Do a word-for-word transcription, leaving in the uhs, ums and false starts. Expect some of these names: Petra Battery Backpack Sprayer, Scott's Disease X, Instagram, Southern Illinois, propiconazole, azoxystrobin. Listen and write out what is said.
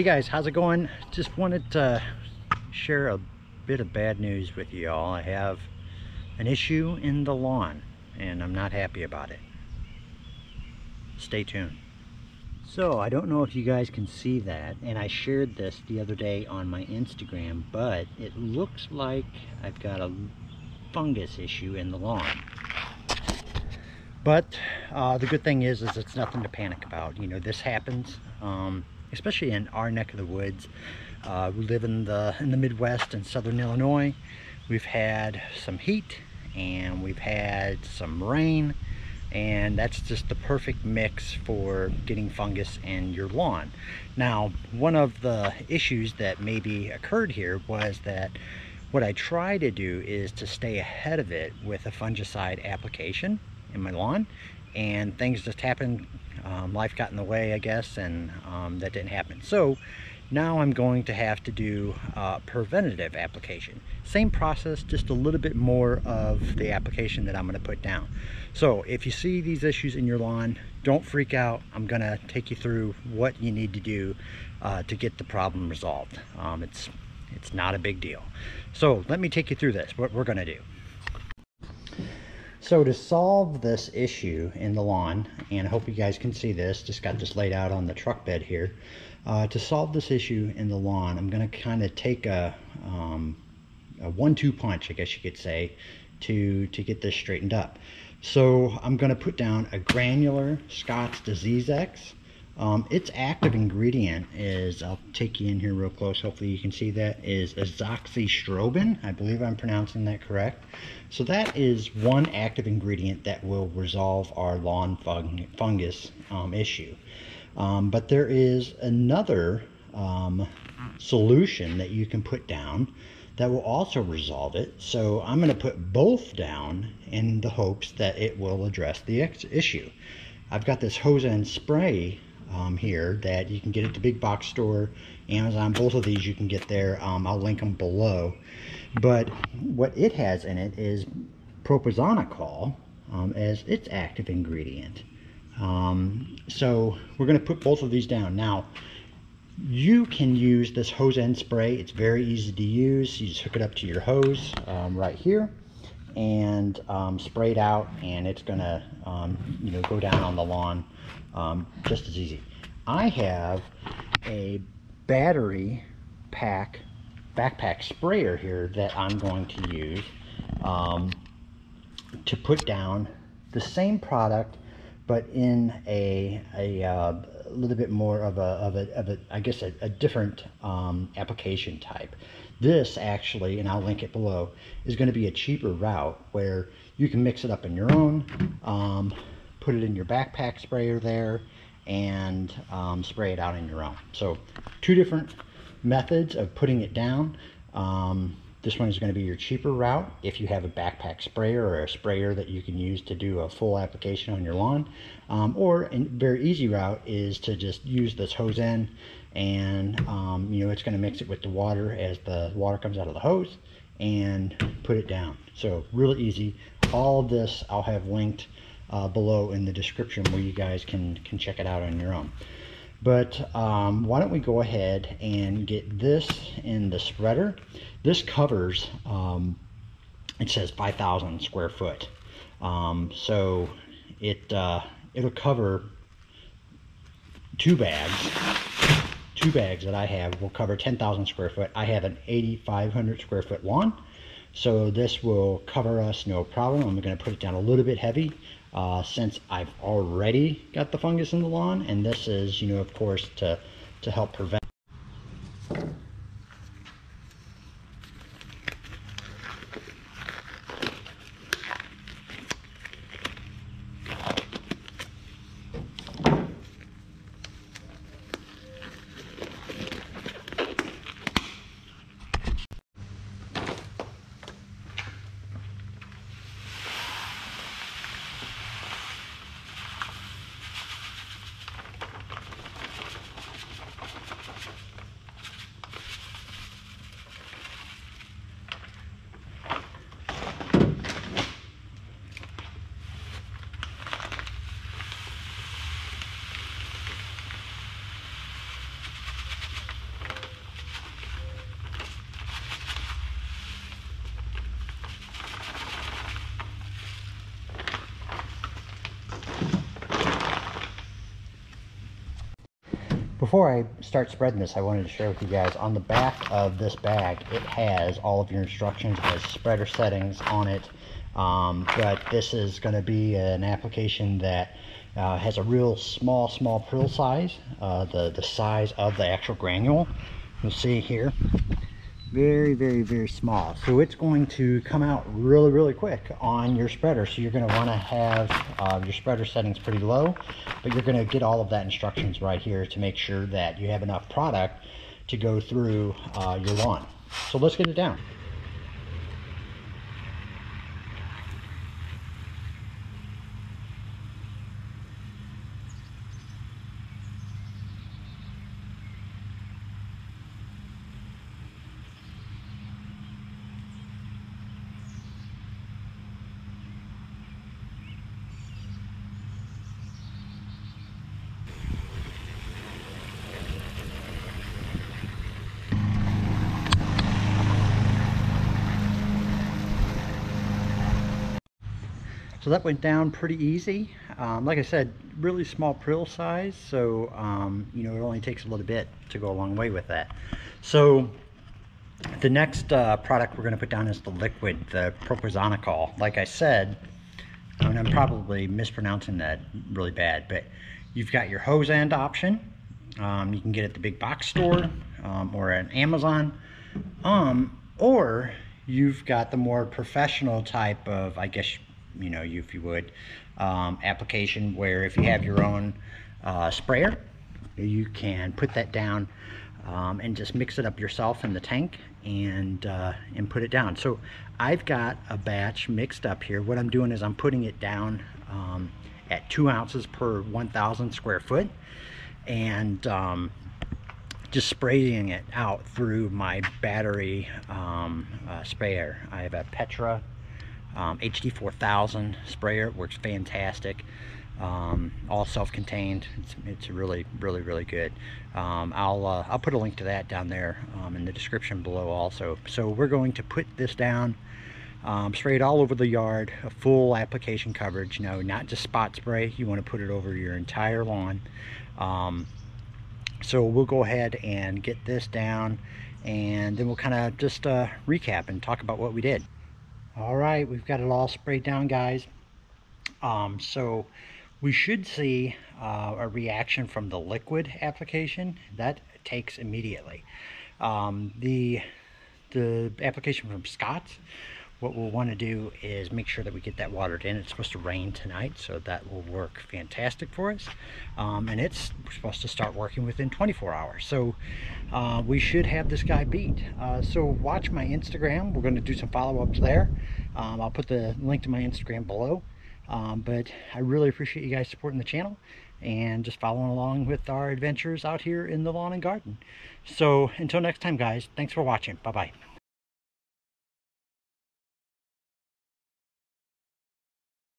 Hey guys, how's it going? Just wanted to share a bit of bad news with you all. I have an issue in the lawn and I'm not happy about it. Stay tuned. So I don't know if you guys can see that, and I shared this the other day on my Instagram, but it looks like I've got a fungus issue in the lawn. But uh, the good thing is, is it's nothing to panic about. You know, this happens, um, especially in our neck of the woods. Uh, we live in the in the Midwest in Southern Illinois. We've had some heat and we've had some rain, and that's just the perfect mix for getting fungus in your lawn. Now, one of the issues that maybe occurred here was that what I try to do is to stay ahead of it with a fungicide application in my lawn, and things just happened. Um, life got in the way, I guess, and um, that didn't happen. So now I'm going to have to do uh, preventative application. Same process, just a little bit more of the application that I'm going to put down. So if you see these issues in your lawn, don't freak out. I'm going to take you through what you need to do uh, to get the problem resolved. Um, it's it's not a big deal. So let me take you through this, what we're going to do. So to solve this issue in the lawn, and I hope you guys can see this, just got this laid out on the truck bed here. Uh, to solve this issue in the lawn, I'm going to kind of take a, um, a one two punch, I guess you could say, to, to get this straightened up. So I'm going to put down a granular Scott's Disease X. Um, its active ingredient is, I'll take you in here real close, hopefully you can see that, is azoxystrobin. I believe I'm pronouncing that correct. So that is one active ingredient that will resolve our lawn fung fungus um, issue. Um, but there is another um, solution that you can put down that will also resolve it. So I'm going to put both down in the hopes that it will address the ex issue. I've got this hose and spray Um, here that you can get at the big box store, Amazon. Both of these you can get there. um, I'll link them below, but what it has in it is propiconazole um, as its active ingredient. Um, so we're going to put both of these down. Now you can use this hose end spray. It's very easy to use. You just hook it up to your hose um, right here and um, spray it out, and it's gonna um, you know, go down on the lawn um, just as easy. I have a battery pack backpack sprayer here that I'm going to use um, to put down the same product, but in a, a uh, little bit more of a, of a, of a I guess a, a different um, application type. This actually, and I'll link it below, is going to be a cheaper route where you can mix it up in your own, um, put it in your backpack sprayer there, and um, spray it out in your own. So two different methods of putting it down. Um, This one is going to be your cheaper route if you have a backpack sprayer or a sprayer that you can use to do a full application on your lawn. Um, or a very easy route is to just use this hose end, and um, you know, it's going to mix it with the water as the water comes out of the hose and put it down. So really easy. All of this I'll have linked uh, below in the description where you guys can, can check it out on your own. But um, why don't we go ahead and get this in the spreader. This covers, um, it says five thousand square foot. Um, so it, uh, it'll cover two bags. Two bags that I have will cover ten thousand square foot. I have an eighty-five hundred square foot lawn, so this will cover us no problem. I'm going to put it down a little bit heavy. Uh, since I've already got the fungus in the lawn, and this is, you know, of course, to, to help prevent. before I start spreading this, I wanted to share with you guys, on the back of this bag, it has all of your instructions. It has spreader settings on it. Um, but this is going to be an application that uh, has a real small, small pill size. Uh, the, the size of the actual granule. You'll see here. Very, very, very small. So it's going to come out really, really quick on your spreader. So you're going to want to have uh, your spreader settings pretty low, but you're going to get all of that instructions right here to make sure that you have enough product to go through uh, your lawn. So let's get it down. So that went down pretty easy. Um, like I said, really small prill size, so um, you know, it only takes a little bit to go a long way with that. So the next uh, product we're going to put down is the liquid, the propiconazole. Like I said, and I'm probably mispronouncing that really bad, but you've got your hose end option. Um, you can get it at the big box store um, or at Amazon, um, or you've got the more professional type of, I guess, you know, if you would, um, application where if you have your own uh, sprayer, you can put that down um, and just mix it up yourself in the tank and uh, and put it down. So I've got a batch mixed up here. What I'm doing is I'm putting it down um, at two ounces per one thousand square foot and um, just spraying it out through my battery um, uh, sprayer. I have a Petra Um, H D four thousand sprayer. It works fantastic, um, all self-contained. It's, it's really, really, really good. Um, I'll uh, I'll put a link to that down there um, in the description below also. So we're going to put this down, um, spray it all over the yard, a full application coverage. No, not just spot spray. You want to put it over your entire lawn. Um, so we'll go ahead and get this down, and then we'll kind of just uh, recap and talk about what we did. All right, we've got it all sprayed down, guys. Um, so we should see uh, a reaction from the liquid application. That takes immediately. Um, the, the application from Scott's, what we'll want to do is make sure that we get that watered in. It's supposed to rain tonight, so that will work fantastic for us. Um, and it's supposed to start working within twenty-four hours. So uh, we should have this guy beat. Uh, so watch my Instagram. We're going to do some follow-ups there. Um, I'll put the link to my Instagram below. Um, but I really appreciate you guys supporting the channel and just following along with our adventures out here in the lawn and garden. So until next time, guys, thanks for watching. Bye-bye.